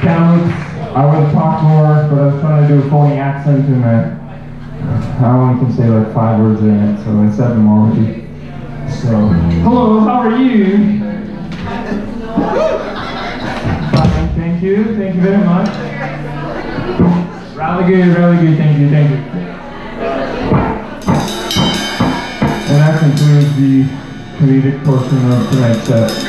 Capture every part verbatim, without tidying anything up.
Kamloops. I would talk more, but I was trying to do a phony accent, and I, I only can say like five words in it, so I said them already. So, hello, how are you? Fine, thank you, thank you very much. Really good, really good, thank you, thank you. And that concludes the comedic portion of tonight's set.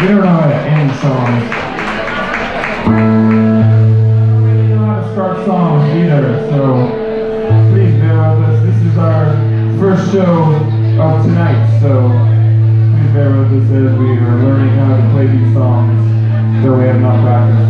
We're on to end songs. We don't know how to start songs either, so please bear with us. This is our first show of tonight, so please bear with us as we are learning how to play these songs, though we have not practiced.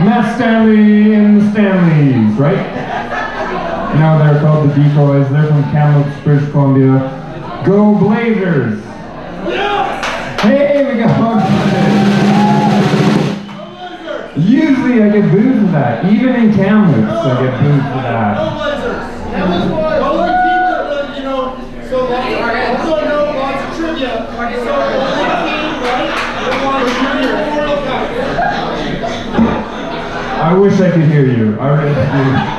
Matt Stanley and the Stanleys, right? You know, they're called The Decoys. They're from Kamloops, British Columbia. Go Blazers! Yes! Here we go. Usually I get booed for that. Even in Kamloops I get booed for that. No Blazers. That was one. All the people that, you know, so lots of, also know lots of trivia. So the team, right? They want to trivia in the World Cup. I wish I could hear you. I really do.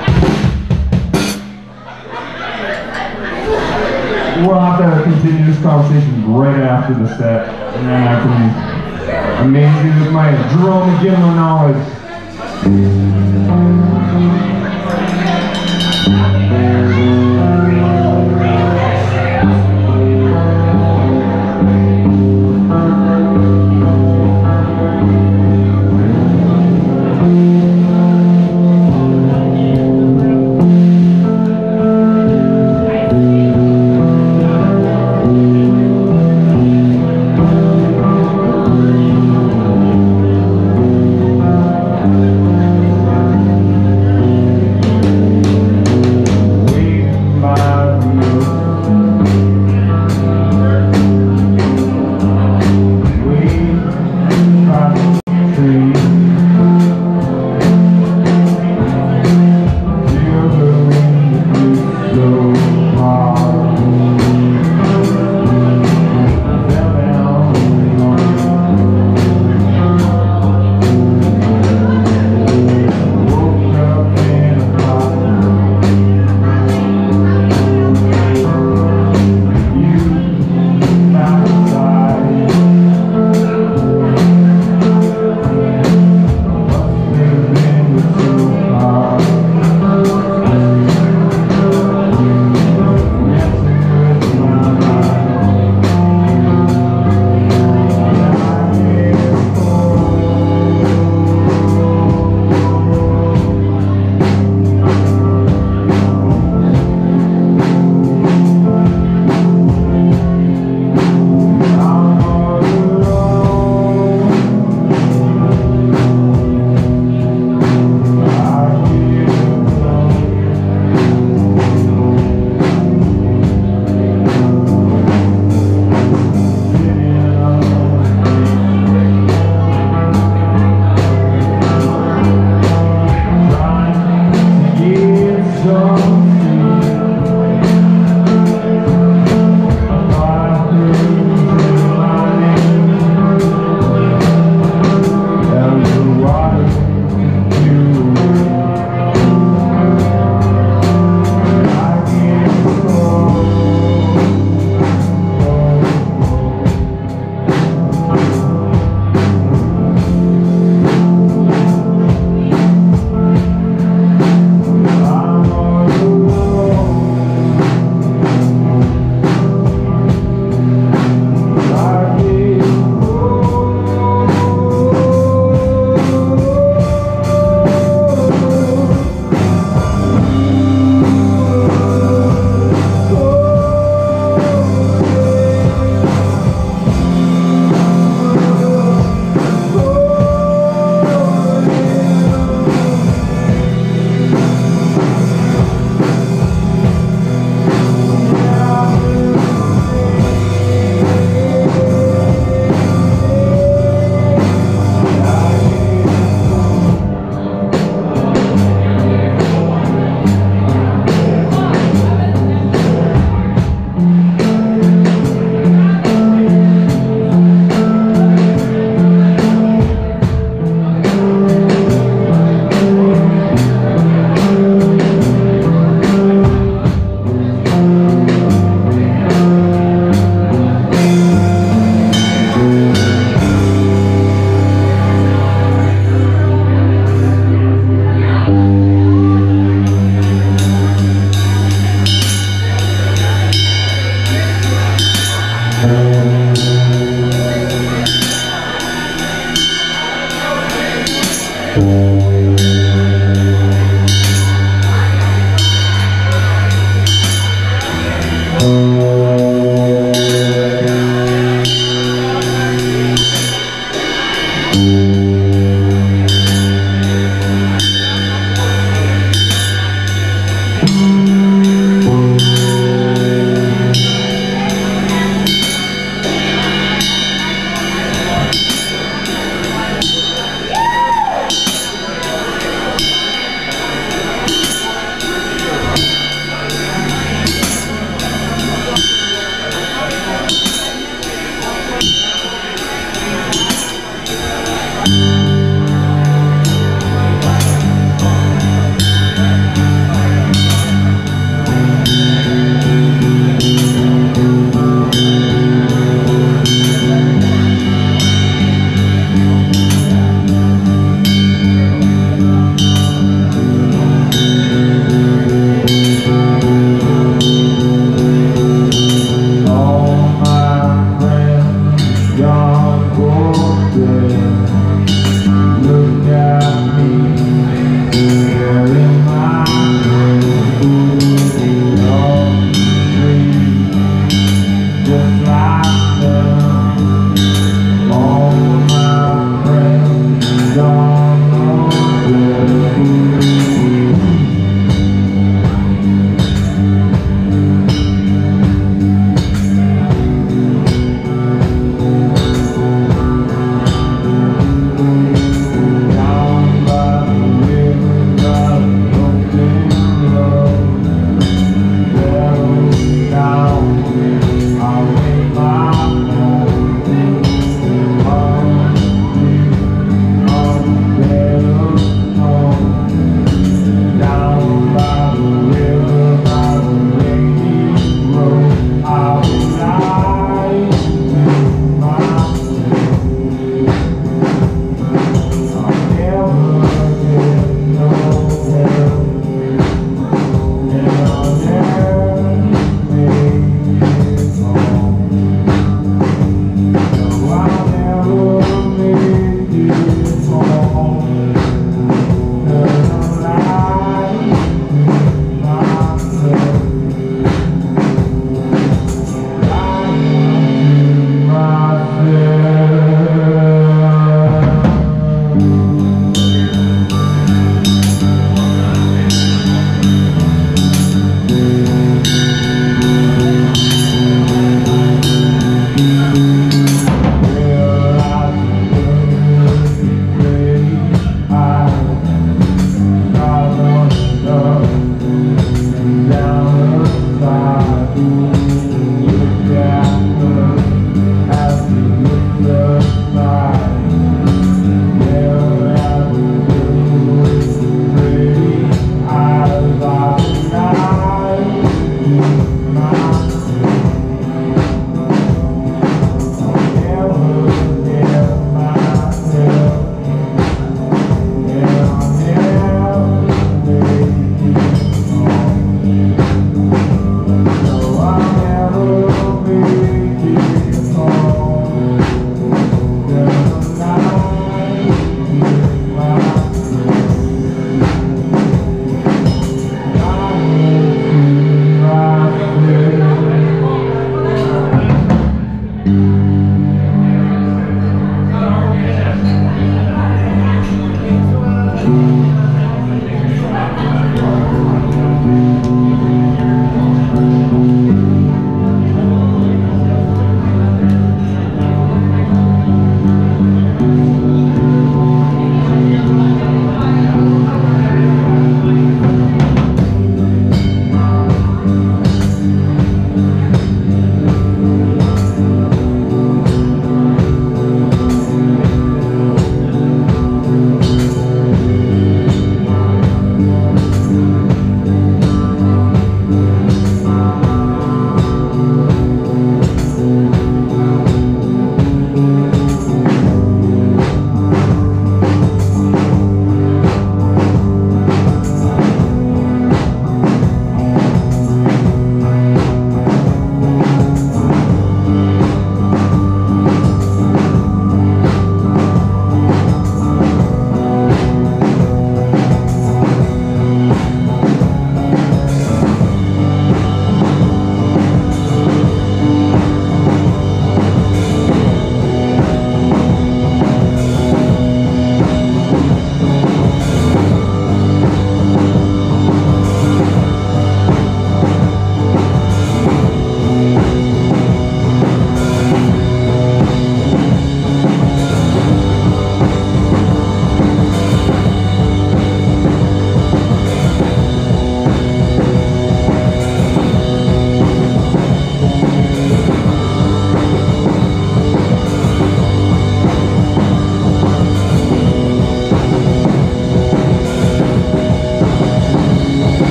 We'll have to have a continuous conversation right after the set, and then I can amaze you with my Jerome McGinley knowledge. Oh,